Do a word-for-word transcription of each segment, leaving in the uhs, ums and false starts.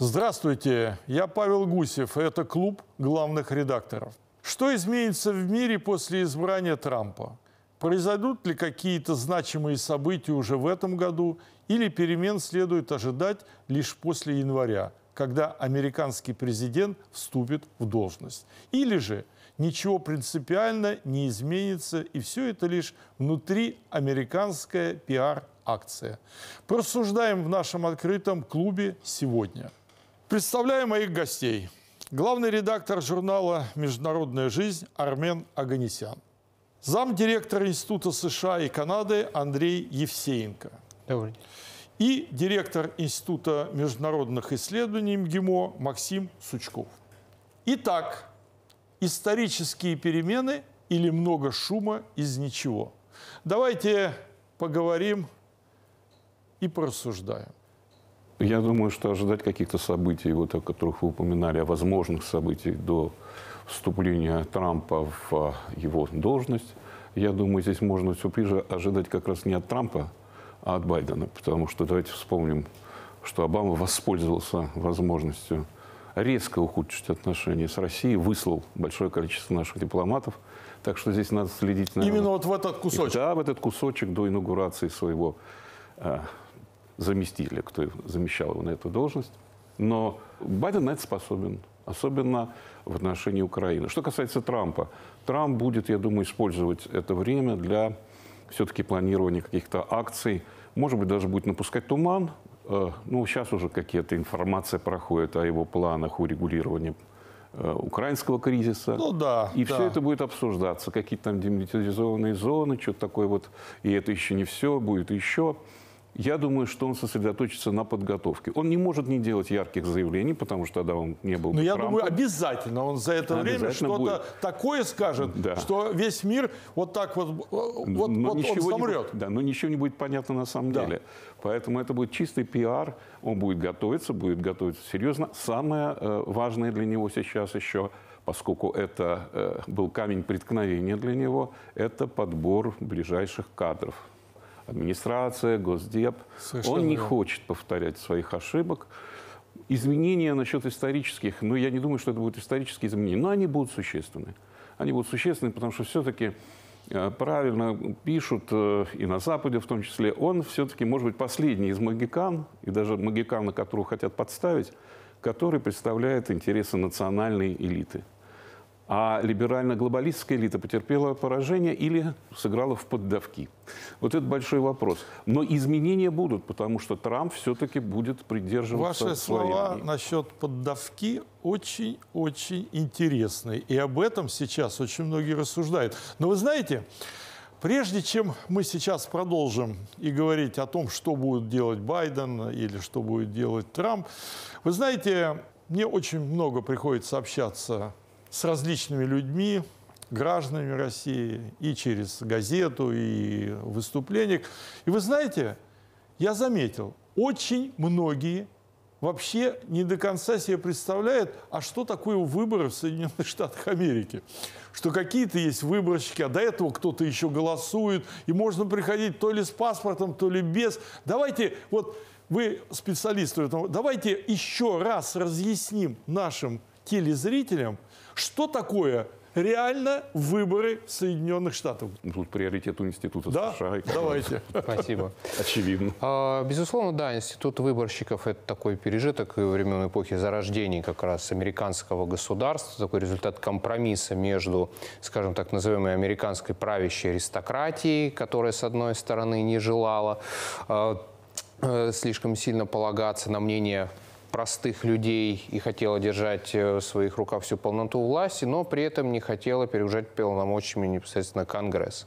Здравствуйте, я Павел Гусев, и это клуб главных редакторов. Что изменится в мире после избрания Трампа? Произойдут ли какие-то значимые события уже в этом году, или перемен следует ожидать лишь после января, когда американский президент вступит в должность? Или же ничего принципиально не изменится, и все это лишь внутриамериканская пиар-акция? Порассуждаем в нашем открытом клубе сегодня. Представляю моих гостей. Главный редактор журнала «Международная жизнь» Армен Аганесян. Замдиректор Института США и Канады Андрей Евсеенко. Добрый день. И директор Института международных исследований МГИМО Максим Сучков. Итак, исторические перемены или много шума из ничего? Давайте поговорим и порассуждаем. Я думаю, что ожидать каких-то событий, вот о которых вы упоминали, о возможных событиях до вступления Трампа в его должность, я думаю, здесь можно все ближе ожидать как раз не от Трампа, а от Байдена. Потому что давайте вспомним, что Обама воспользовался возможностью резко ухудшить отношения с Россией, выслал большое количество наших дипломатов. Так что здесь надо следить, наверное, именно вот в этот кусочек. Да, в этот кусочек до инаугурации своего заместителя, кто замещал его на эту должность. Но Байден на это способен, особенно в отношении Украины. Что касается Трампа, Трамп будет, я думаю, использовать это время для все-таки планирования каких-то акций. Может быть, даже будет напускать туман. Ну, сейчас уже какие-то информация проходит о его планах урегулирования украинского кризиса. Ну, да, и да. Все это будет обсуждаться. Какие-то там демилитаризованные зоны, что-то такое вот. И это еще не все, будет еще. Я думаю, что он сосредоточится на подготовке. Он не может не делать ярких заявлений, потому что тогда он не был бы Трампом. Но я думаю, обязательно он за это время что-то такое скажет, да, что весь мир вот так вот, вот, вот он замрет. Да, но ничего не будет понятно на самом да. деле. Поэтому это будет чистый пиар. Он будет готовиться, будет готовиться серьезно. Самое важное для него сейчас еще, поскольку это был камень преткновения для него, это подбор ближайших кадров. Администрация, Госдеп. Совершенно он не верно. Хочет повторять своих ошибок. Изменения насчет исторических, ну, я не думаю, что это будут исторические изменения, но они будут существенны. Они будут существенны, потому что все-таки правильно пишут и на Западе в том числе. Он все-таки, может быть, последний из могикан, и даже могикан, на которого хотят подставить, который представляет интересы национальной элиты. А либерально-глобалистская элита потерпела поражение или сыграла в поддавки. Вот это большой вопрос. Но изменения будут, потому что Трамп все-таки будет придерживаться Ваши своей слова мнения. Насчет поддавки очень-очень интересны. И об этом сейчас очень многие рассуждают. Но вы знаете, прежде чем мы сейчас продолжим и говорить о том, что будет делать Байден или что будет делать Трамп, вы знаете, мне очень много приходится общаться с различными людьми, гражданами России, и через газету, и в выступлениях. И вы знаете, я заметил, очень многие вообще не до конца себе представляют, а что такое выборы в Соединенных Штатах Америки. Что какие-то есть выборщики, а до этого кто-то еще голосует, и можно приходить то ли с паспортом, то ли без. Давайте вот вы специалисты в этом, давайте еще раз разъясним нашим телезрителям, что такое реально выборы Соединенных Штатов? Тут приоритет у Института да? США. Давайте. Спасибо. Очевидно. А, безусловно, да, Институт выборщиков – это такой пережиток времен эпохи зарождения как раз американского государства, такой результат компромисса между, скажем так, называемой американской правящей аристократией, которая, с одной стороны, не желала э, э, слишком сильно полагаться на мнение простых людей и хотела держать в своих руках всю полноту власти, но при этом не хотела перегружать полномочиями непосредственно Конгресс.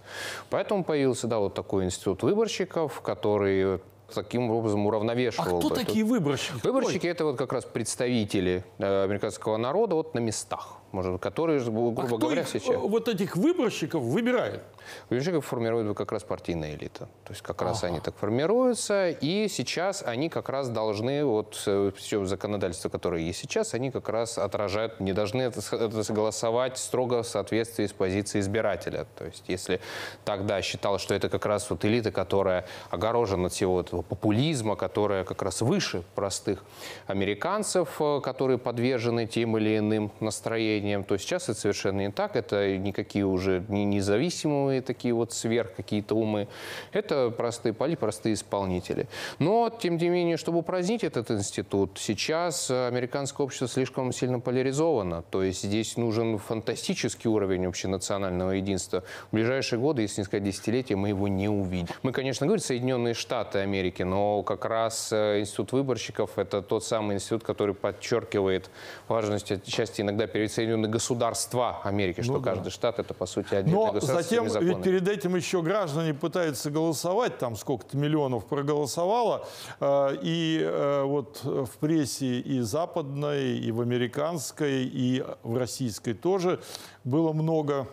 Поэтому появился, да, вот такой институт выборщиков, который таким образом уравновешивал. А кто такие выборщики? Выборщики – это вот как раз представители американского народа вот на местах, может, которые, грубо а говоря, сейчас. Вот этих выборщиков выбирает? Геленджик формирует как раз партийная элита. То есть как раз ага. они так формируются, и сейчас они как раз должны, вот все законодательство, которое есть сейчас, они как раз отражают, не должны это согласовать строго в соответствии с позицией избирателя. То есть если тогда считалось, что это как раз вот элита, которая огорожена от всего этого популизма, которая как раз выше простых американцев, которые подвержены тем или иным настроениям, то сейчас это совершенно не так. Это никакие уже не независимые такие вот сверх какие-то умы. Это простые поли, простые исполнители. Но, тем не менее, чтобы упразднить этот институт, сейчас американское общество слишком сильно поляризовано. То есть здесь нужен фантастический уровень общенационального единства. В ближайшие годы, если не сказать десятилетия, мы его не увидим. Мы, конечно, говорим Соединенные Штаты Америки, но как раз институт выборщиков – это тот самый институт, который подчеркивает важность отчасти иногда перед Соединенные государства Америки, что ну, каждый да. штат – это, по сути, отдельное государство. Но затем, ведь перед этим еще граждане пытаются голосовать, там сколько-то миллионов проголосовало, и вот в прессе и западной, и в американской, и в российской тоже было много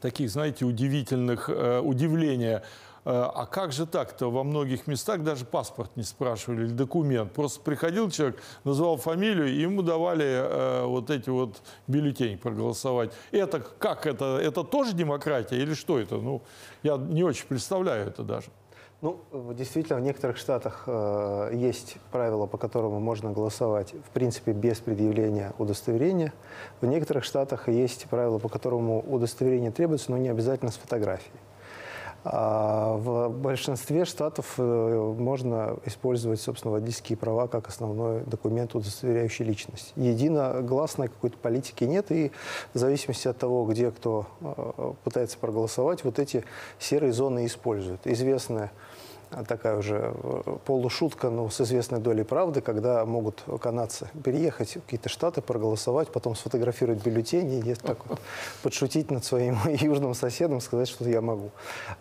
таких, знаете, удивительных, удивления. А как же так-то? Во многих местах даже паспорт не спрашивали, или документ. Просто приходил человек, называл фамилию, и ему давали э, вот эти вот бюллетени проголосовать. Это как это? Это тоже демократия или что это? Ну, я не очень представляю это даже. Ну, действительно, в некоторых штатах э, есть правила, по которому можно голосовать, в принципе, без предъявления удостоверения. В некоторых штатах есть правила, по которому удостоверение требуется, но не обязательно с фотографией. А в большинстве штатов можно использовать, собственно, водительские права как основной документ, удостоверяющий личность. Единогласной какой-то политики нет, и в зависимости от того, где кто пытается проголосовать, вот эти серые зоны используют. Известная такая уже полушутка, но с известной долей правды, когда могут канадцы переехать в какие-то штаты, проголосовать, потом сфотографировать бюллетени и так вот подшутить над своим южным соседом, сказать, что я могу.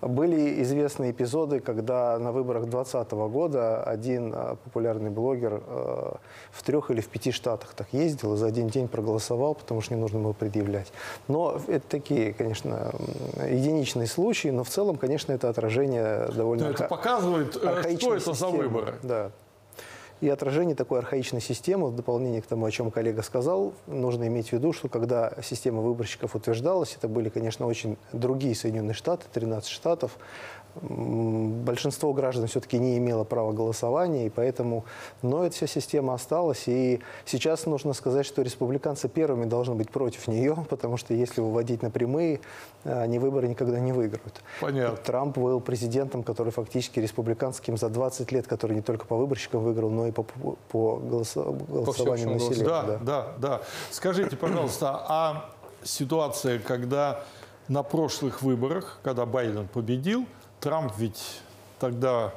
Были известные эпизоды, когда на выборах двадцатого года один популярный блогер в трех или в пяти штатах так ездил и за один день проголосовал, потому что не нужно было предъявлять. Но это такие, конечно, единичные случаи, но в целом, конечно, это отражение довольно... Что это за выборы? Да. И отражение такой архаичной системы, в дополнение к тому, о чем коллега сказал, нужно иметь в виду, что когда система выборщиков утверждалась, это были, конечно, очень другие Соединенные Штаты, тринадцать штатов. Большинство граждан все-таки не имело права голосования, и поэтому, но эта вся система осталась, и сейчас нужно сказать, что республиканцы первыми должны быть против нее, потому что если выводить на прямые, они выборы никогда не выиграют. Понятно. Трамп был президентом, который фактически республиканским за двадцать лет, который не только по выборщикам выиграл, но и по, по голосо голосованию по населения. Да, да, да, да. Скажите, пожалуйста, а ситуация, когда на прошлых выборах, когда Байден победил, Трамп ведь тогда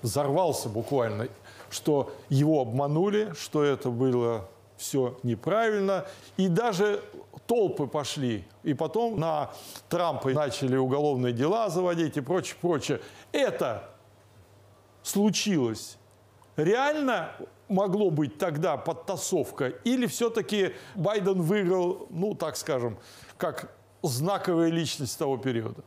взорвался буквально, что его обманули, что это было все неправильно. И даже толпы пошли. И потом на Трампа начали уголовные дела заводить и прочее, прочее. Это случилось. Реально могло быть тогда подтасовка? Или все-таки Байден выиграл, ну, так скажем, как знаковая личность того периода?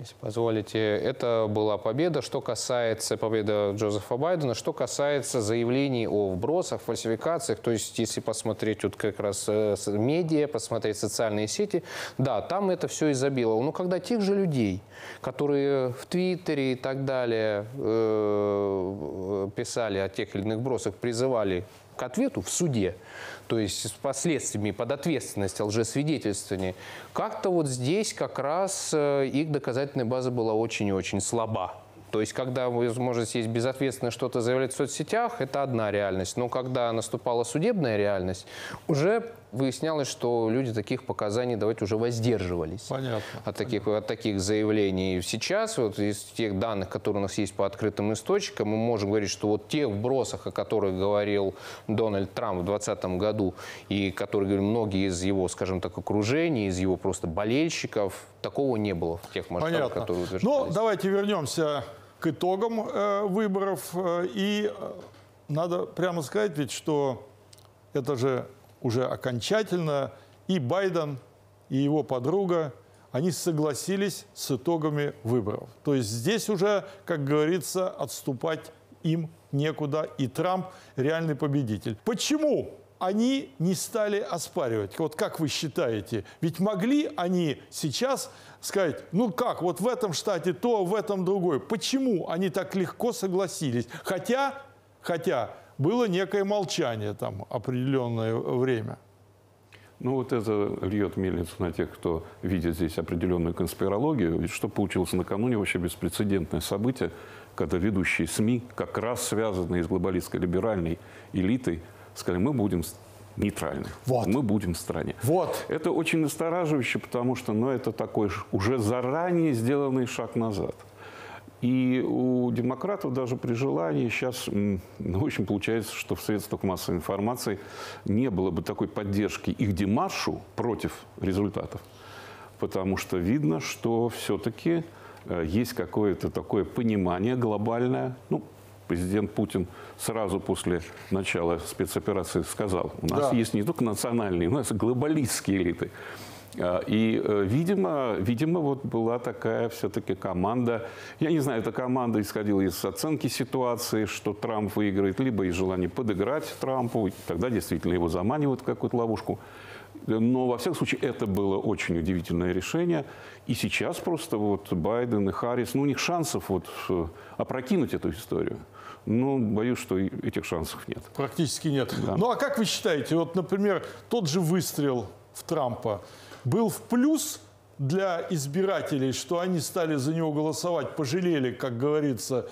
Если позволите, это была победа, что касается победы Джозефа Байдена, что касается заявлений о вбросах, фальсификациях, то есть если посмотреть вот как раз медиа, посмотреть социальные сети, да, там это все изобиловало. Но когда тех же людей, которые в Твиттере и так далее э, писали о тех или иных вбросах, призывали к ответу в суде, то есть с последствиями, под ответственность о лжесвидетельствовании, как-то вот здесь как раз их доказательная база была очень и очень слаба. То есть, когда возможность есть безответственно что-то заявлять в соцсетях, это одна реальность. Но когда наступала судебная реальность, уже выяснялось, что люди таких показаний давать уже воздерживались. Понятно. От таких, от таких заявлений. Сейчас вот из тех данных, которые у нас есть по открытым источникам, мы можем говорить, что вот те вбросы, о которых говорил Дональд Трамп в двадцатом году, и которые говорили многие из его, скажем так, окружения, из его просто болельщиков, такого не было в тех масштабах, Понятно. которые утверждались. Ну, давайте вернемся к итогам э, выборов. Э, и э, надо прямо сказать, ведь, что это же уже окончательно и Байден, и его подруга, они согласились с итогами выборов. То есть здесь уже, как говорится, отступать им некуда, и Трамп реальный победитель. Почему они не стали оспаривать? Вот как вы считаете? Ведь могли они сейчас сказать, ну как, вот в этом штате то, в этом другое. Почему они так легко согласились? Хотя, хотя было некое молчание там определенное время. Ну вот это льет мельницу на тех, кто видит здесь определенную конспирологию. Ведь что получилось накануне, вообще беспрецедентное событие, когда ведущие СМИ, как раз связанные с глобалистской либеральной элитой, сказали, мы будем нейтральны, вот. мы будем в стране. Вот. Это очень настораживающе, потому что ну, это такой уже заранее сделанный шаг назад. И у демократов даже при желании сейчас, ну, в общем, получается, что в средствах массовой информации не было бы такой поддержки их демаршу против результатов. Потому что видно, что все-таки есть какое-то такое понимание глобальное. Ну, президент Путин сразу после начала спецоперации сказал, у нас да. есть не только национальные, у нас глобалистские элиты. И, видимо, видимо, вот была такая все-таки команда, я не знаю, эта команда исходила из оценки ситуации, что Трамп выиграет, либо из желания подыграть Трампу, тогда действительно его заманивают в какую-то ловушку. Но, во всяком случае, это было очень удивительное решение. И сейчас просто вот Байден и Харрис, ну, у них шансов вот опрокинуть эту историю. Ну, боюсь, что этих шансов нет. Практически нет. Да. Ну, а как вы считаете, вот, например, тот же выстрел в Трампа был в плюс для избирателей, что они стали за него голосовать, пожалели, как говорится,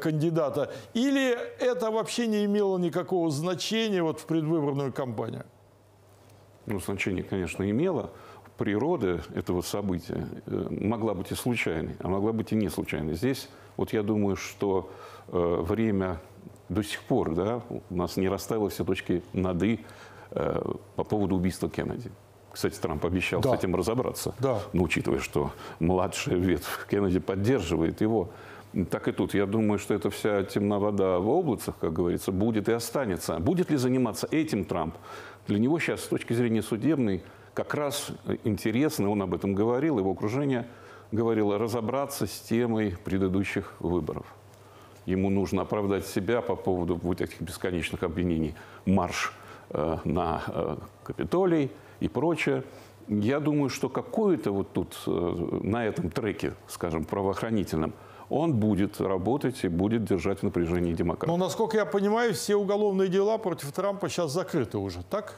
кандидата? Или это вообще не имело никакого значения вот в предвыборную кампанию? Ну, значение, конечно, имело. Природа этого события могла быть и случайной, а могла быть и не случайной. Здесь, вот я думаю, что время до сих пор, да, у нас не расставило все точки над «и» по поводу убийства Кеннеди. Кстати, Трамп обещал да. с этим разобраться. Да. Но учитывая, что младшая ветвь Кеннеди поддерживает его, так и тут. Я думаю, что эта вся темная вода в облацах, как говорится, будет и останется. Будет ли заниматься этим Трамп? Для него сейчас, с точки зрения судебной, как раз интересно, он об этом говорил, его окружение говорило, разобраться с темой предыдущих выборов. Ему нужно оправдать себя по поводу вот этих бесконечных обвинений. Марш э, на э, Капитолий и прочее. Я думаю, что какое-то вот тут, э, на этом треке, скажем, правоохранительном, он будет работать и будет держать в напряжении демократов. Но, насколько я понимаю, все уголовные дела против Трампа сейчас закрыты уже, так?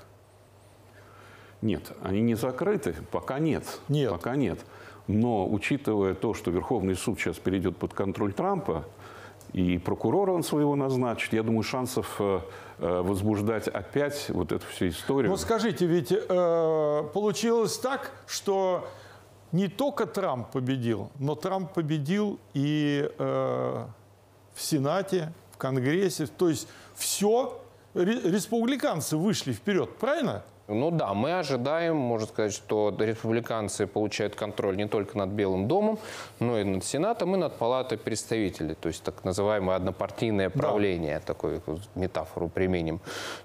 Нет, они не закрыты, пока нет. Нет. Пока нет. Но, учитывая то, что Верховный суд сейчас перейдет под контроль Трампа, и прокурора он своего назначит, я думаю, шансов возбуждать опять вот эту всю историю. Ну, скажите, ведь э, получилось так, что... Не только Трамп победил, но Трамп победил и э, в Сенате, в Конгрессе. То есть все, республиканцы вышли вперед, правильно? Ну да, мы ожидаем, можно сказать, что республиканцы получают контроль не только над Белым домом, но и над Сенатом, и над Палатой представителей. То есть так называемое однопартийное правление, да. такую метафору применим.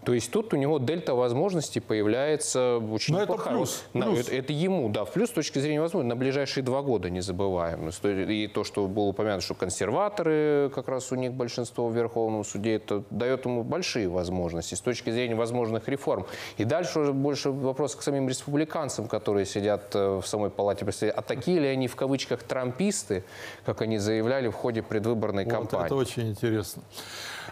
То есть тут у него дельта возможностей появляется очень неплохая. Это плюс. На, плюс. Это ему, да, в плюс с точки зрения возможностей. На ближайшие два года не забываем. И то, что было упомянуто, что консерваторы, как раз у них большинство в Верховном суде, это дает ему большие возможности с точки зрения возможных реформ. И дальше уже больше вопрос к самим республиканцам, которые сидят в самой палате представителей. А такие ли они в кавычках трамписты, как они заявляли в ходе предвыборной вот кампании? Это очень интересно.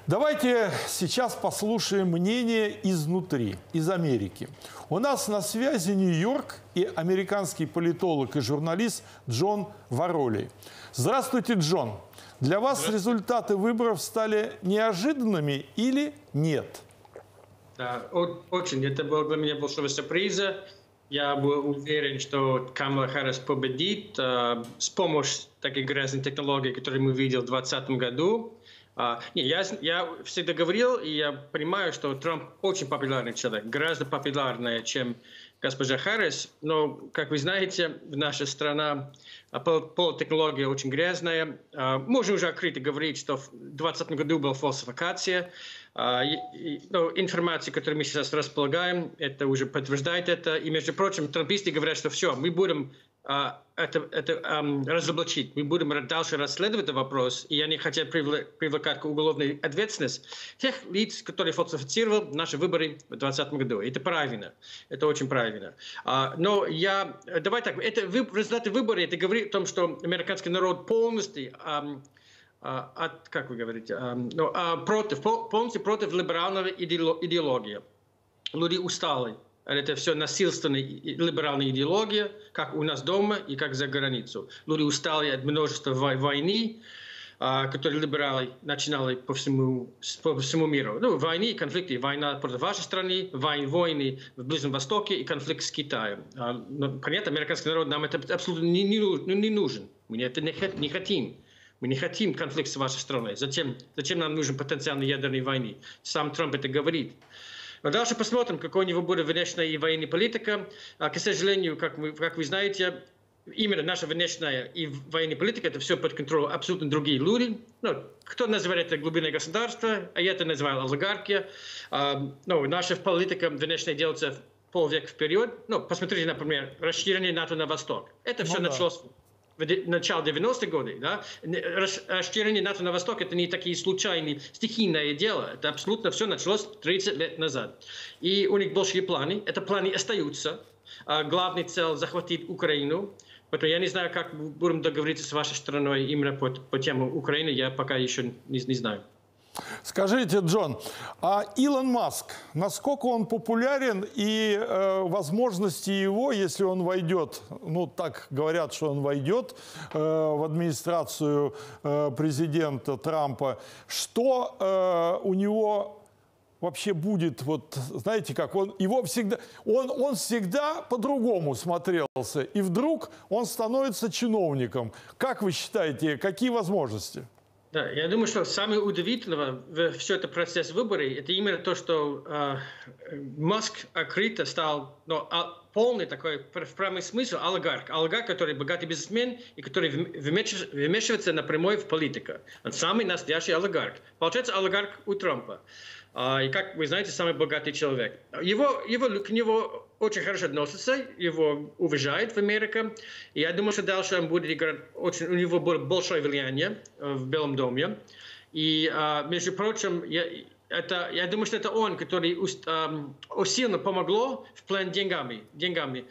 Давайте сейчас послушаем мнение изнутри, из Америки. У нас на связи Нью-Йорк и американский политолог и журналист Джон Вароли. Здравствуйте, Джон. Для вас результаты выборов стали неожиданными или нет? Да, очень. Это было для меня большой сюрприз. Я был уверен, что Камала Харрис победит э, с помощью таких грязных технологий, которые мы видели в двадцатом году. Э, не, я, я всегда говорил, и я понимаю, что Трамп очень популярный человек, гораздо популярнее, чем госпожа Харрис. Но, как вы знаете, в нашей стране политтехнология очень грязная. Э, можно уже открыто говорить, что в двадцатом году была фальсификация. Информация, которую мы сейчас располагаем, это уже подтверждает это. И, между прочим, трамписты говорят, что все, мы будем это, это разоблачить. Мы будем дальше расследовать этот вопрос, и они хотят привлекать к уголовной ответственности тех лиц, которые фальсифицировали наши выборы в двадцатом году. Это правильно, это очень правильно. Но я, давай так, это результаты выборов, это говорит о том, что американский народ полностью... От, как вы говорите, против, полностью против либерального идеологии. Люди устали. Это все насильственная либеральная идеология, как у нас дома и как за границу. Люди устали от множества войны, которые либералы начинали по всему, по всему миру. Ну, войны и конфликты. Война против вашей страны, войны в Ближнем Востоке и конфликт с Китаем. Понятно, американский народ нам это абсолютно не, не нужен. Мы это не хотим. Мы не хотим конфликт с вашей страной. Зачем, зачем нам нужен потенциал ядерной войны? Сам Трамп это говорит. Но дальше посмотрим, какой у него будет внешняя и военная политика. А, к сожалению, как вы, как вы знаете, именно наша внешняя и военная политика – это все под контролем абсолютно другие люди. Ну, кто называет это глубинное государство, а я это называю олигархия. А, ну, наша политика внешняя делается полвека вперед. Ну, посмотрите, например, расширение НАТО на восток. Это все ну, да. началось... в начале девяностых годов, да, расширение НАТО на восток – это не такие случайные, стихийное дело. Это абсолютно все началось тридцать лет назад. И у них большие планы. Эти планы остаются. Главный цель – захватить Украину. Поэтому я не знаю, как будем договориться с вашей страной именно по, по тему Украины. Я пока еще не, не знаю. Скажите, Джон, а Илон Маск, насколько он популярен и э, возможности его, если он войдет, ну так говорят, что он войдет э, в администрацию э, президента Трампа, что э, у него вообще будет, вот знаете как, он, его всегда, он, он всегда по-другому смотрелся, и вдруг он становится чиновником. Как вы считаете, какие возможности? Да, я думаю, что самое удивительное в все это процесс выборов, это именно то, что э, Маск открыто стал ну, а, полный такой, в прямой смысле, олигарх. Олигарх, который богатый бизнесмен и который вмешивается напрямую в политику. Он самый настоящий олигарх. Получается, олигарх у Трампа. Э, и, как вы знаете, самый богатый человек. Его, его, к нему очень хорошо относятся, его уважают в Америке. И я думаю, что дальше он будет играть, очень, у него будет большое влияние в Белом доме. И, между прочим, я, это, я думаю, что это он, который сильно помогло в плане деньгами, деньгами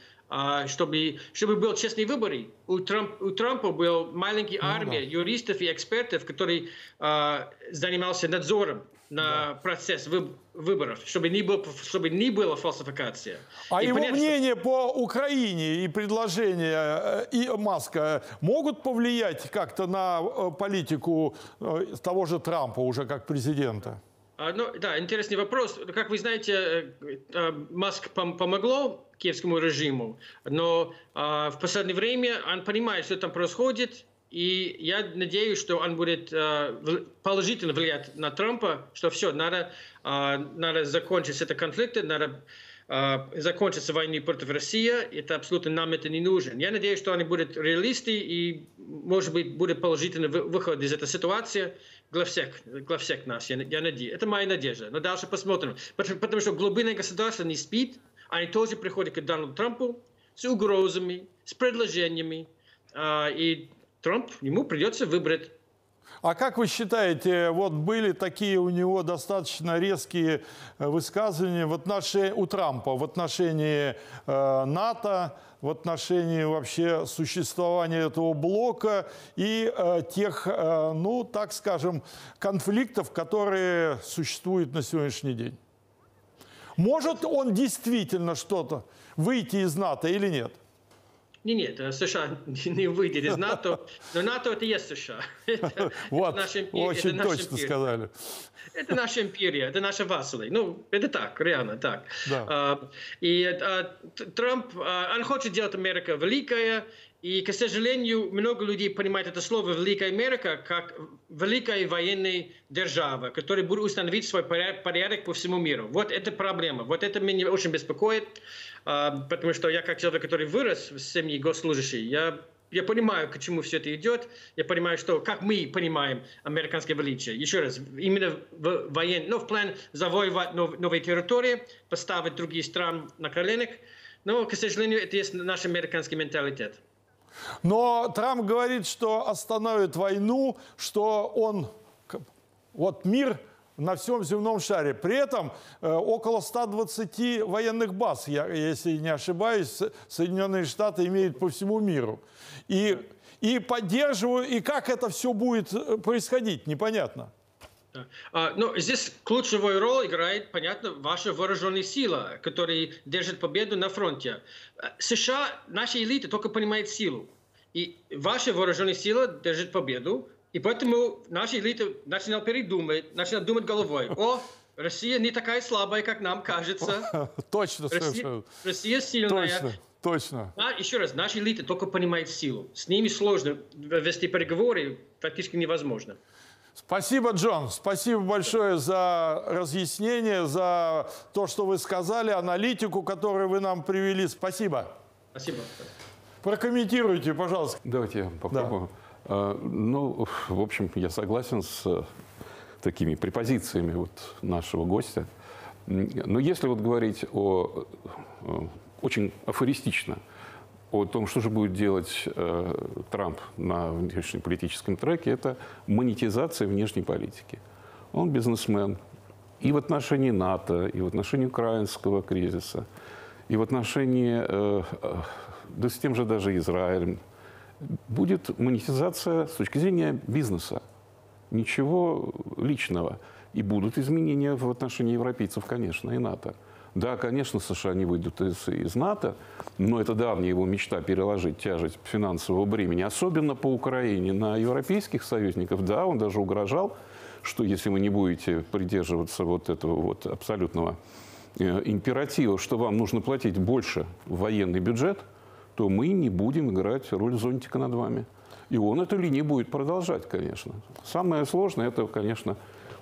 чтобы, чтобы был честный выбор. У, Трамп, у Трампа была маленькая армия ну, да. юристов и экспертов, которые занимался надзором на да. процесс выборов, чтобы не было, чтобы не было фальсификации. А и его понятно, мнение что... по Украине и предложения и Маска могут повлиять как-то на политику того же Трампа уже как президента? Ну, да, интересный вопрос. Как вы знаете, Маск помогло киевскому режиму, но в последнее время он понимает, что там происходит. И я надеюсь, что он будет положительно влиять на Трампа, что все, надо, надо закончить этот конфликт, надо закончить войну против России. Это абсолютно нам это не нужно. Я надеюсь, что они будут реалисты и, может быть, будет положительный выход из этой ситуации для всех, для всех нас. Я, я надеюсь. Это моя надежда. Но дальше посмотрим. Потому, потому что глубинное государство не спит. Они тоже приходят к Дональду Трампу с угрозами, с предложениями. И Трамп, ему придется выбрать. А как вы считаете, вот были такие у него достаточно резкие высказывания в отношении, у Трампа в отношении э, НАТО, в отношении вообще существования этого блока и э, тех, э, ну так скажем, конфликтов, которые существуют на сегодняшний день? Может он действительно что-то выйти из НАТО или нет? Нет, США не выйдет из НАТО, но НАТО это есть США. Это, вот, это наша империя, очень это наша точно империя. сказали. Это наша империя, это наша Василий. Ну, это так, реально так. Да. А, и а, Трамп, а, он хочет делать Америку великая, и, к сожалению, много людей понимают это слово «Великая Америка» как великая военная держава, которая будет установить свой порядок по всему миру. Вот это проблема. Вот это меня очень беспокоит, потому что я, как человек, который вырос в семье госслужащей, я, я понимаю, к чему все это идет. Я понимаю, что, как мы понимаем американское величие. Еще раз, именно в, воен... ну, в план завоевать нов... новые территории, поставить другие страны на коленях. Но, к сожалению, это есть наш американский менталитет. Но Трамп говорит, что остановит войну, что он, вот мир на всем земном шаре. При этом около ста двадцати военных баз, я, если не ошибаюсь, Соединенные Штаты имеют по всему миру. И, и поддерживаю, и как это все будет происходить, непонятно. Но здесь ключевую роль играет, понятно, ваша вооруженная сила, которая держит победу на фронте. США, наша элита только понимает силу. И ваша вооруженная сила держит победу. И поэтому наша элита начинала передумать, начинала думать головой. О, Россия не такая слабая, как нам кажется. Точно, Россия, Россия сильная. Точно. Точно. Еще раз, наша элита только понимает силу. С ними сложно вести переговоры, практически невозможно. Спасибо, Джон. Спасибо большое за разъяснение, за то, что вы сказали, аналитику, которую вы нам привели. Спасибо. Спасибо. Прокомментируйте, пожалуйста. Давайте я попробую. Да. Ну, в общем, я согласен с такими препозициями вот нашего гостя. Но если вот говорить о, очень афористично о том, что же будет делать э, Трамп на внешнеполитическом треке, это монетизация внешней политики. Он бизнесмен и в отношении НАТО, и в отношении украинского кризиса, и в отношении, э, э, да с тем же даже Израилем. Будет монетизация с точки зрения бизнеса, ничего личного. И будут изменения в отношении европейцев, конечно, и НАТО. Да, конечно, США не выйдут из, из НАТО, но это давняя его мечта переложить тяжесть финансового бремени, особенно по Украине, на европейских союзников. Да, он даже угрожал, что если вы не будете придерживаться вот этого вот абсолютного э, императива, что вам нужно платить больше в военный бюджет, то мы не будем играть роль зонтика над вами. И он эту линию будет продолжать, конечно. Самое сложное – это, конечно,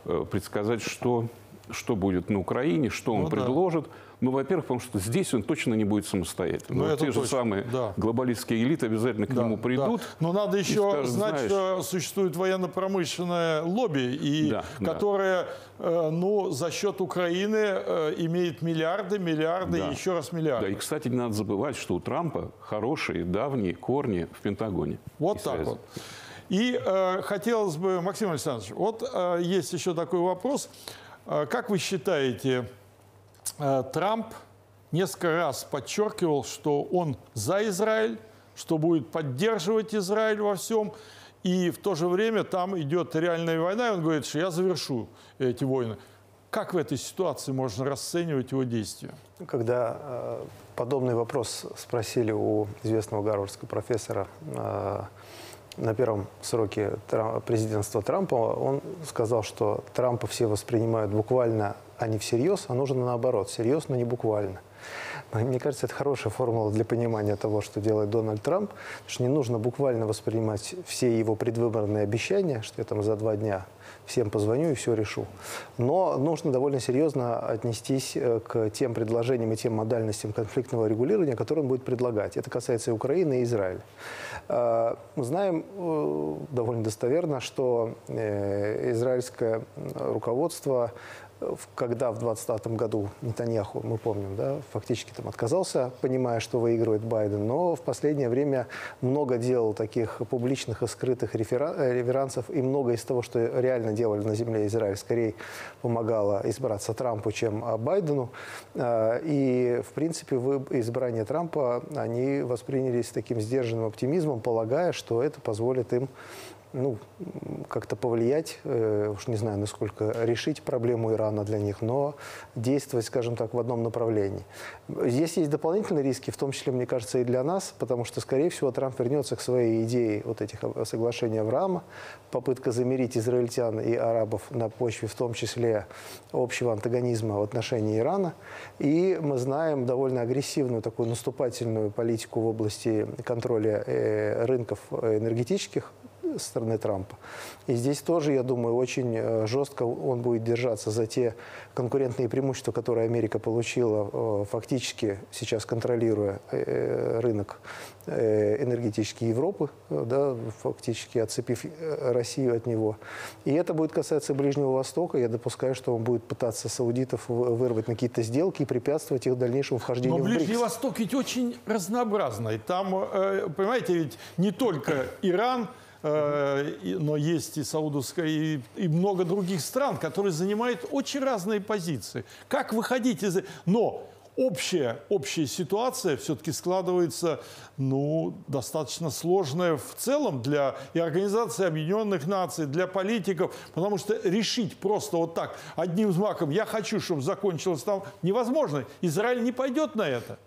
э, предсказать, что... что будет на Украине, что он ну, предложит. Да. Ну, во-первых, потому что здесь он точно не будет самостоятельным. Ну, те же точно. самые да. глобалистские элиты обязательно к да, нему придут. Да. Но надо еще скажут, знать, знаешь... что существует военно-промышленное лобби, и да, которое да. Э, ну, за счет Украины э, имеет миллиарды, миллиарды да. и еще раз миллиарды. Да, и, кстати, не надо забывать, что у Трампа хорошие давние корни в Пентагоне. Вот так связи. вот. И э, хотелось бы, Максим Александрович, вот э, есть еще такой вопрос. Как вы считаете, Трамп несколько раз подчеркивал, что он за Израиль, что будет поддерживать Израиль во всем, и в то же время там идет реальная война, и он говорит, что я завершу эти войны. Как в этой ситуации можно расценивать его действия? Когда э, подобный вопрос спросили у известного гарвардского профессора э, на первом сроке президентства Трампа, он сказал, что Трампа все воспринимают буквально, а не всерьез, а нужно наоборот, всерьез, но не буквально. Мне кажется, это хорошая формула для понимания того, что делает Дональд Трамп, потому что не нужно буквально воспринимать все его предвыборные обещания, что я там за два дня всем позвоню и все решу. Но нужно довольно серьезно отнестись к тем предложениям и тем модальностям конфликтного регулирования, которые он будет предлагать. Это касается и Украины, и Израиля. Мы знаем довольно достоверно, что израильское руководство, когда в двадцать двадцатом году Нетаньяху, мы помним, да, фактически там отказался, понимая, что выигрывает Байден, но в последнее время много делал таких публичных и скрытых реверансов, и многое из того, что реально делали на земле Израиль, скорее помогало избраться Трампу, чем Байдену. И, в принципе, избрание Трампа они воспринялись таким сдержанным оптимизмом, полагая, что это позволит им ну, как-то повлиять, уж не знаю, насколько решить проблему Ирана для них, но действовать, скажем так, в одном направлении. Здесь есть дополнительные риски, в том числе, мне кажется, и для нас, потому что, скорее всего, Трамп вернется к своей идее вот этих соглашений Авраама, попытка замирить израильтян и арабов на почве, в том числе, общего антагонизма в отношении Ирана. И мы знаем довольно агрессивную такую наступательную политику в области контроля рынков энергетических, со стороны Трампа. И здесь тоже, я думаю, очень жестко он будет держаться за те конкурентные преимущества, которые Америка получила, фактически сейчас контролируя рынок энергетический Европы, да, фактически отцепив Россию от него. И это будет касаться Ближнего Востока. Я допускаю, что он будет пытаться саудитов вырвать на какие-то сделки и препятствовать их дальнейшему вхождению в БРИКС. Но Ближний Восток ведь очень разнообразный. Там, понимаете, ведь не только Иран, но есть и Саудовская, и, и много других стран, которые занимают очень разные позиции. Как выходить из... Но общая, общая ситуация все-таки складывается, ну, достаточно сложная в целом для и Организации Объединенных Наций, для политиков, потому что решить просто вот так, одним змаком, я хочу, чтобы закончилось там, невозможно. Израиль не пойдет на это.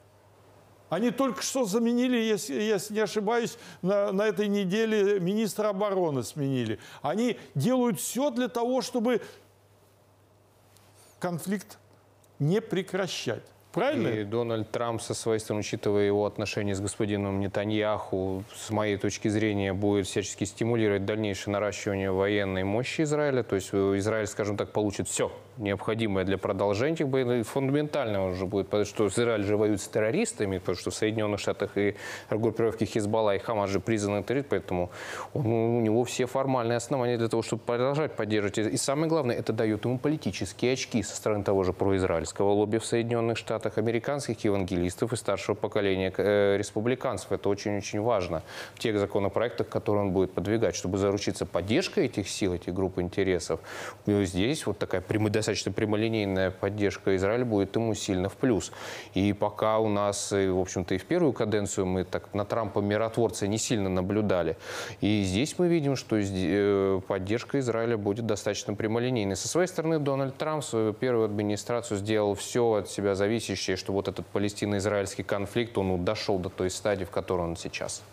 Они только что заменили, если, если не ошибаюсь, на, на этой неделе министра обороны сменили. Они делают все для того, чтобы конфликт не прекращать. Правильно? И Дональд Трамп, со своей стороны, учитывая его отношения с господином Нетаньяху, с моей точки зрения, будет всячески стимулировать дальнейшее наращивание военной мощи Израиля. То есть Израиль, скажем так, получит все необходимое для продолжения этих боев. Фундаментально уже будет, потому что Израиль же воюет с террористами, потому что в Соединенных Штатах и группировки Хизбалла и Хамас же признаны террористами, поэтому он, у него все формальные основания для того, чтобы продолжать поддерживать. И самое главное, это дает ему политические очки со стороны того же произраильского лобби в Соединенных Штатах, американских евангелистов и старшего поколения э, республиканцев. Это очень-очень важно в тех законопроектах, которые он будет подвигать, чтобы заручиться поддержкой этих сил, этих групп интересов. И здесь вот такая прямодостаточная, достаточно прямолинейная поддержка Израиля будет ему сильно в плюс. И пока у нас, в общем-то, и в первую каденцию мы так на Трампа миротворца не сильно наблюдали. И здесь мы видим, что поддержка Израиля будет достаточно прямолинейной. Со своей стороны, Дональд Трамп свою первую администрацию сделал все от себя зависящее, что вот этот палестино-израильский конфликт, он дошел до той стадии, в которой он сейчас.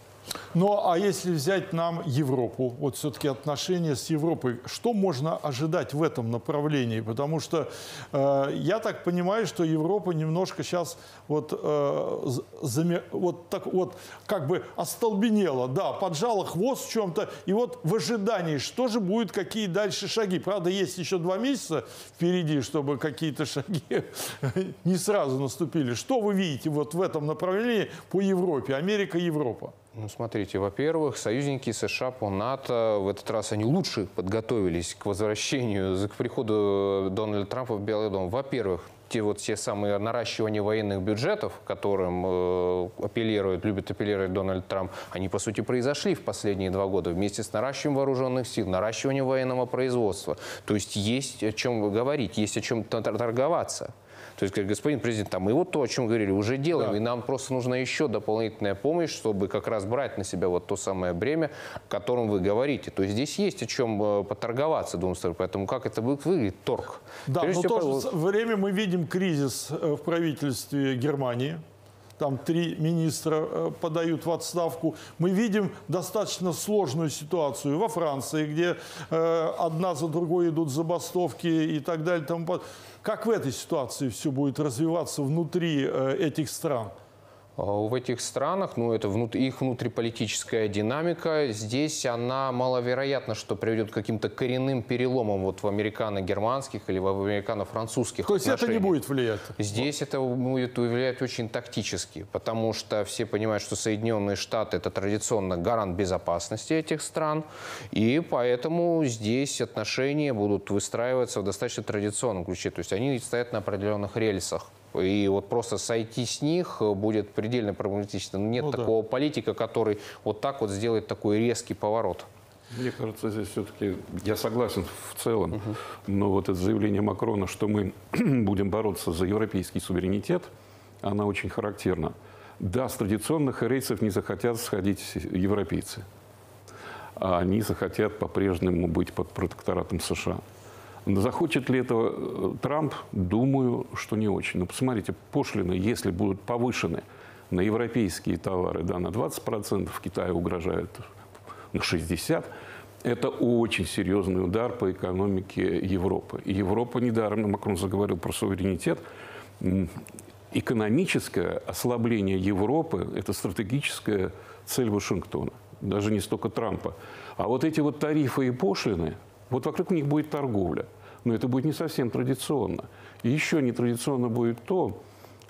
Ну, а если взять нам Европу, вот все-таки отношения с Европой, что можно ожидать в этом направлении? Потому что э, я так понимаю, что Европа немножко сейчас вот, э, заме... вот, так, вот как бы остолбенела, да, поджала хвост в чем-то, и вот в ожидании, что же будет, какие дальше шаги. Правда, есть еще два месяца впереди, чтобы какие-то шаги не сразу наступили. Что вы видите вот в этом направлении по Европе, Америка, Европа? Ну, смотрите, во-первых, союзники США по НАТО в этот раз они лучше подготовились к возвращению, к приходу Дональда Трампа в Белый дом. Во-первых, те вот те самые наращивания военных бюджетов, которым э, апеллирует, любит апеллировать Дональд Трамп, они, по сути, произошли в последние два года вместе с наращиванием вооруженных сил, наращиванием военного производства. То есть есть о чем говорить, есть о чем торговаться. То есть, господин президент, там, мы вот то, о чем говорили, уже делаем, да. И нам просто нужна еще дополнительная помощь, чтобы как раз брать на себя вот то самое бремя, о котором вы говорите. То есть здесь есть о чем поторговаться, думаю, поэтому как это будет выглядеть, торг. Да, но в то же время мы видим кризис в правительстве Германии. Там три министра подают в отставку. Мы видим достаточно сложную ситуацию во Франции, где одна за другой идут забастовки и так далее. Как в этой ситуации все будет развиваться внутри этих стран? В этих странах, ну, это внутри, их внутриполитическая динамика, здесь она маловероятна, что приведет к каким-то коренным переломам вот в американо-германских или в американо-французских отношениях. То есть это не будет влиять? Здесь это будет влиять очень тактически, потому что все понимают, что Соединенные Штаты – это традиционно гарант безопасности этих стран, и поэтому здесь отношения будут выстраиваться в достаточно традиционном ключе, то есть они стоят на определенных рельсах. И вот просто сойти с них будет предельно проблематично. Нет ну, такого да. политика, который вот так вот сделает такой резкий поворот. Мне кажется, здесь все-таки, я согласен в целом, угу. но вот это заявление Макрона, что мы будем бороться за европейский суверенитет, она очень характерна. Да, с традиционных рейсов не захотят сходить европейцы. Они захотят по-прежнему быть под протекторатом США. Захочет ли этого Трамп? Думаю, что не очень. Но посмотрите, пошлины, если будут повышены на европейские товары, да, на двадцать процентов, Китаю угрожают на шестьдесят процентов, это очень серьезный удар по экономике Европы. И Европа, недаром Макрон заговорил про суверенитет, экономическое ослабление Европы – это стратегическая цель Вашингтона. даже не столько Трампа. А вот эти вот тарифы и пошлины, вот вокруг них будет торговля. Но это будет не совсем традиционно. И еще нетрадиционно будет то,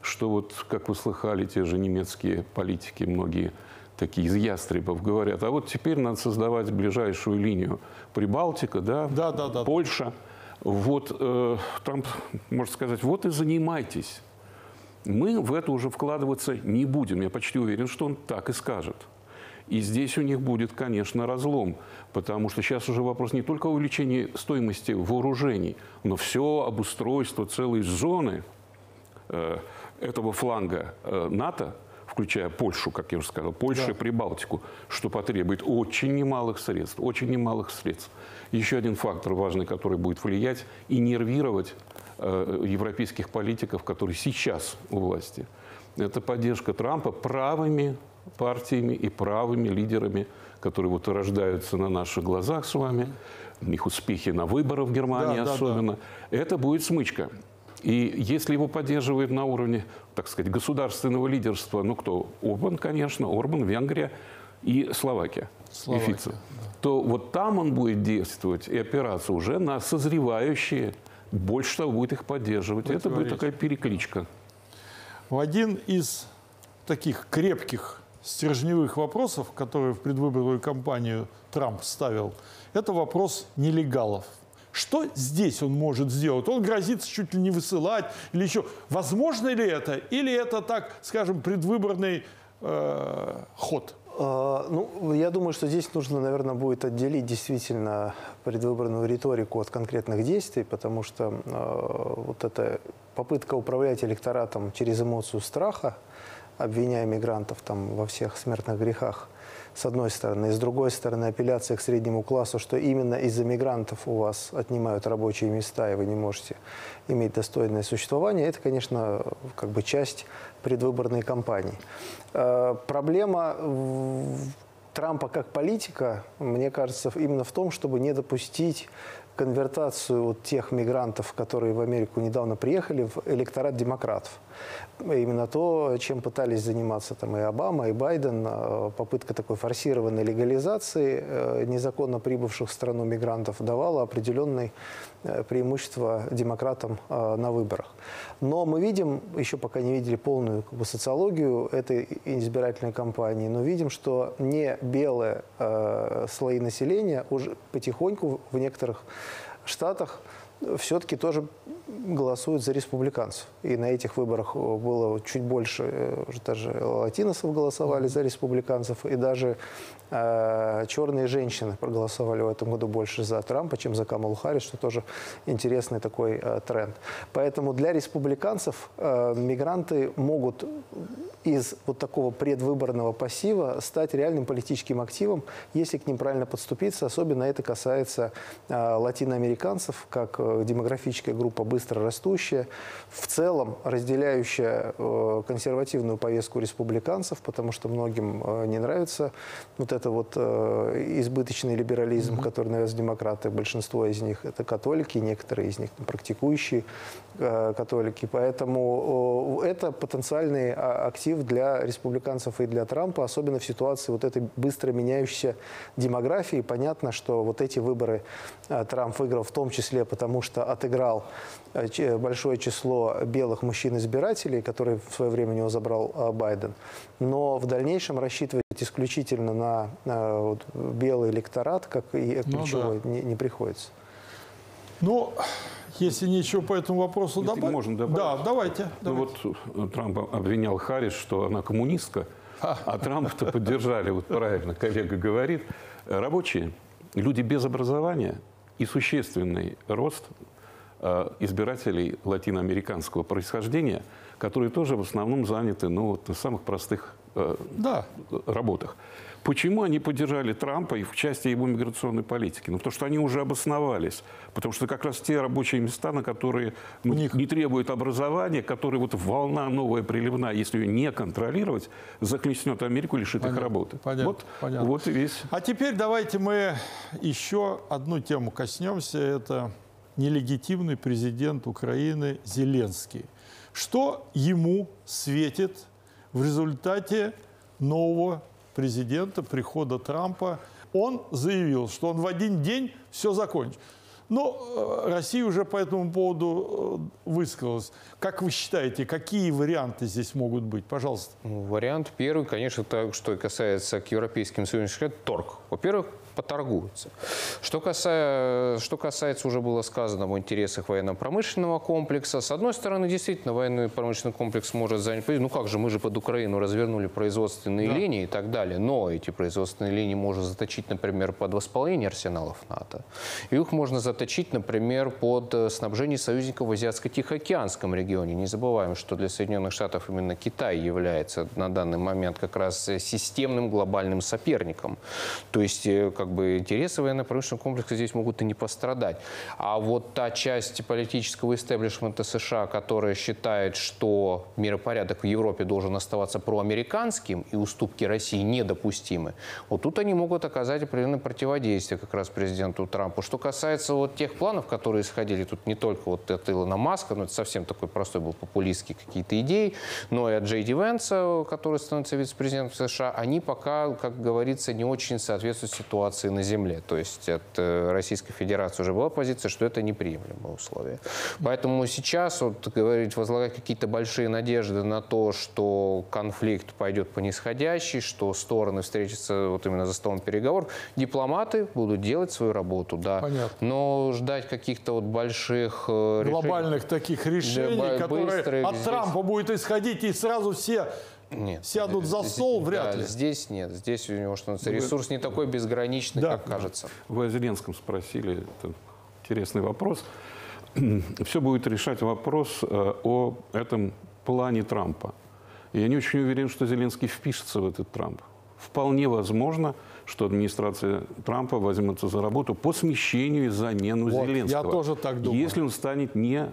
что вот, как вы слыхали, те же немецкие политики, многие такие из ястребов говорят, а вот теперь надо создавать ближайшую линию Прибалтика, да, да, да, да, Польша. Вот э, Трамп может сказать, вот и занимайтесь. Мы в это уже вкладываться не будем. Я почти уверен, что он так и скажет. И здесь у них будет, конечно, разлом, потому что сейчас уже вопрос не только о увеличении стоимости вооружений, но все обустройство целой зоны э, этого фланга э, НАТО, включая Польшу, как я уже сказал, Польшу, да, и Прибалтику, что потребует очень немалых средств, очень немалых средств. Еще один фактор важный, который будет влиять и нервировать э, европейских политиков, которые сейчас у власти, это поддержка Трампа правыми партиями и правыми лидерами, которые вот рождаются на наших глазах с вами, у них успехи на выборах в Германии, да, особенно. Да, да. Это будет смычка. И если его поддерживают на уровне, так сказать, государственного лидерства, ну кто? Орбан, конечно, Орбан, Венгрия и Словакия, Словакия и Фицо, да. То вот там он будет действовать и опираться уже на созревающие, больше того, будет их поддерживать. Это будет такая перекличка. В один из таких крепких стержневых вопросов, которые в предвыборную кампанию Трамп ставил, это вопрос нелегалов. Что здесь он может сделать? Он грозится чуть ли не высылать или еще. Возможно ли это? Или это, так скажем, предвыборный э, ход? А, ну, я думаю, что здесь нужно, наверное, будет отделить действительно предвыборную риторику от конкретных действий, потому что э, вот эта попытка управлять электоратом через эмоцию страха, обвиняя мигрантов там во всех смертных грехах, с одной стороны. И с другой стороны, апелляция к среднему классу, что именно из-за мигрантов у вас отнимают рабочие места, и вы не можете иметь достойное существование. Это, конечно, как бы часть предвыборной кампании. Проблема Трампа как политика, мне кажется, именно в том, чтобы не допустить конвертацию вот тех мигрантов, которые в Америку недавно приехали, в электорат демократов. Именно то, чем пытались заниматься там и Обама, и Байден, попытка такой форсированной легализации незаконно прибывших в страну мигрантов давала определенное преимущество демократам на выборах. Но мы видим, еще пока не видели полную как бы социологию этой избирательной кампании, но видим, что не белые слои населения уже потихоньку в некоторых штатах все-таки тоже голосуют за республиканцев. И на этих выборах было чуть больше, даже латиносов голосовали за республиканцев, и даже э, черные женщины проголосовали в этом году больше за Трампа, чем за Камалу Харрис, что тоже интересный такой э, тренд. Поэтому для республиканцев э, мигранты могут из вот такого предвыборного пассива стать реальным политическим активом, если к ним правильно подступиться. Особенно это касается э, латиноамериканцев, как э, демографическая группа быстро растущая, в целом разделяющая э, консервативную повестку республиканцев, потому что многим э, не нравится вот это вот э, избыточный либерализм, mm-hmm. который навязывают демократы. Большинство из них это католики, некоторые из них практикующие э, католики. Поэтому э, это потенциальный актив для республиканцев и для Трампа, особенно в ситуации вот этой быстро меняющейся демографии. Понятно, что вот эти выборы Трамп выиграл в том числе потому, что отыграл большое число белых мужчин-избирателей, которые в свое время у него забрал Байден. Но в дальнейшем рассчитывать исключительно на, на вот, белый электорат, как и ключевой, ну, да. не, не приходится. Ну, если ничего по этому вопросу добавить. Можно добавить. Да, давайте. давайте. Ну, вот Трамп обвинял Харрис, что она коммунистка, а, а Трампа-то поддержали, вот правильно коллега говорит. Рабочие, люди без образования и существенный рост избирателей латиноамериканского происхождения, которые тоже в основном заняты, ну, вот, на самых простых э, да. работах. Почему они поддержали Трампа и в части его миграционной политики? Ну, потому что они уже обосновались. Потому что как раз те рабочие места, на которые ну, них... не требуют образования, которые вот волна новая приливная, если ее не контролировать, захлестнет Америку и лишит понятно, их работы. Понятно, вот, понятно. Вот и весь. А теперь давайте мы еще одну тему коснемся. Это нелегитимный президент Украины Зеленский. Что ему светит в результате нового президента, прихода Трампа, он заявил, что он в один день все закончит. Но Россия уже по этому поводу высказалась. Как вы считаете, какие варианты здесь могут быть? Пожалуйста. Ну, вариант первый, конечно, так, что касается к европейским союзникам, торг. Во-первых, поторгуются. Что касается, что касается, уже было сказано в интересах военно-промышленного комплекса. С одной стороны, действительно, военно-промышленный комплекс может занять... Ну как же, мы же под Украину развернули производственные да. линии и так далее. Но эти производственные линии можно заточить, например, под восполнение арсеналов НАТО. И их можно заточить, например, под снабжение союзников в Азиатско-Тихоокеанском регионе. Не забываем, что для Соединенных Штатов именно Китай является на данный момент как раз системным глобальным соперником. То есть, как Как бы интересы военно-промышленного комплекса здесь могут и не пострадать. А вот та часть политического истеблишмента США, которая считает, что миропорядок в Европе должен оставаться проамериканским и уступки России недопустимы, вот тут они могут оказать определенное противодействие как раз президенту Трампу. Что касается вот тех планов, которые исходили тут не только вот от Илона Маска, но это совсем такой простой был популистский какие-то идеи, но и от Джей Ди Вэнса, который становится вице-президентом США, они пока, как говорится, не очень соответствуют ситуации на земле. То есть от Российской Федерации уже была позиция, что это неприемлемые условия. Поэтому сейчас вот говорить, возлагать какие-то большие надежды на то, что конфликт пойдет по нисходящей, что стороны встретятся вот именно за столом переговоров, дипломаты будут делать свою работу, да. Понятно. Но ждать каких-то вот больших глобальных решений, таких решений, да, которые от здесь... Трампа будет исходить и сразу все Нет, сядут за стол, здесь, вряд да, ли. Здесь нет. Здесь у него что-то ресурс не такой безграничный, да. как кажется. Вы о Зеленском спросили. Это интересный вопрос. Все будет решать вопрос о этом плане Трампа. Я не очень уверен, что Зеленский впишется в этот Трамп. Вполне возможно, что администрация Трампа возьмется за работу по смещению и замену вот, Зеленского. Я тоже так думаю. Если он станет не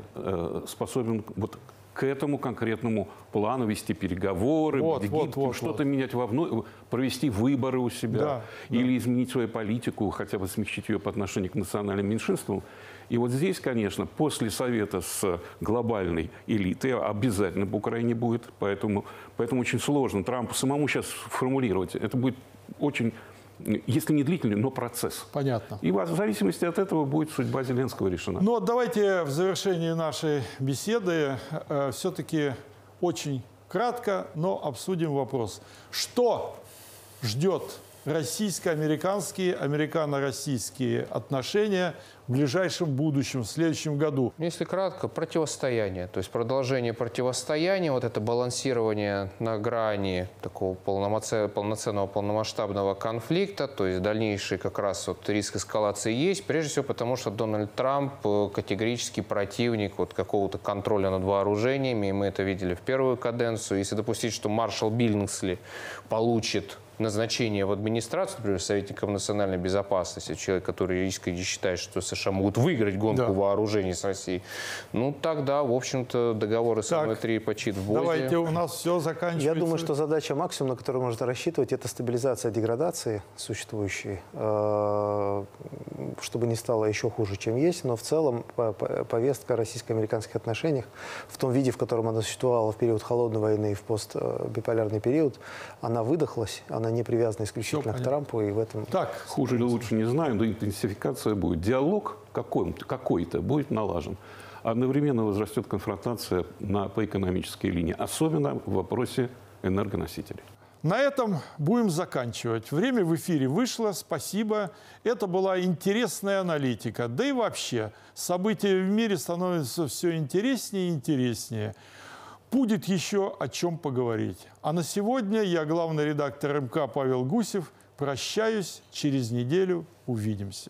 способен... Вот, к этому конкретному плану вести переговоры, вот, вот, вот, что-то вот. менять вовну, провести выборы у себя да, или да. изменить свою политику, хотя бы смягчить ее по отношению к национальным меньшинствам. И вот здесь, конечно, после совета с глобальной элитой обязательно в Украине будет, поэтому, поэтому очень сложно Трампу самому сейчас формулировать. Это будет очень... Если не длительный, но процесс. Понятно. И в зависимости от этого будет судьба Зеленского решена. Ну, давайте в завершении нашей беседы э, все-таки очень кратко, но обсудим вопрос. Что ждет российско-американские, американо-российские отношения в ближайшем будущем, в следующем году? Если кратко, противостояние. То есть продолжение противостояния, вот это балансирование на грани такого полноценного, полномасштабного конфликта, то есть дальнейший как раз вот риск эскалации есть, прежде всего потому, что Дональд Трамп категорический противник вот какого-то контроля над вооружениями, и мы это видели в первую каденцию. Если допустить, что маршал Биллингсли получит назначение в администрацию, например, советником национальной безопасности, человек, который искренне считает, что США могут выиграть гонку да. вооружений с Россией, ну тогда, в общем-то, договоры с эс эн вэ три почит в Бозе. Давайте, у нас все заканчивается. Я думаю, что задача максимум, на которую можно рассчитывать, это стабилизация деградации существующей, чтобы не стало еще хуже, чем есть, но в целом повестка российско-американских отношений в том виде, в котором она существовала в период холодной войны и в постбиполярный период, она выдохлась, она не привязана исключительно к Трампу, и в этом... Так, хуже или лучше не знаю, но интенсификация будет. Диалог какой-то будет налажен. Одновременно возрастет конфронтация на, по экономической линии, особенно в вопросе энергоносителей. На этом будем заканчивать. Время в эфире вышло. Спасибо. Это была интересная аналитика. Да и вообще, события в мире становятся все интереснее и интереснее. Будет еще о чем поговорить. А на сегодня я, главный редактор МК Павел Гусев, прощаюсь. Через неделю увидимся.